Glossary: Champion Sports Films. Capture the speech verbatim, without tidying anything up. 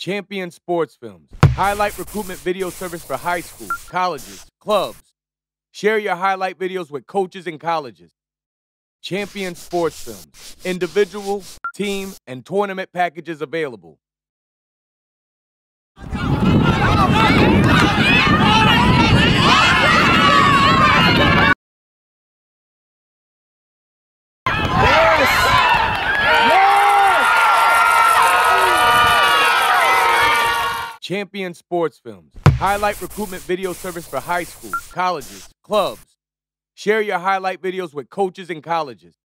Champion Sports Films. Highlight recruitment video service for high schools, colleges, clubs. Share your highlight videos with coaches and colleges. Champion Sports Films. Individual, team, and tournament packages available. Champion Sports Films. Highlight recruitment video service for high schools, colleges, clubs. Share your highlight videos with coaches and colleges.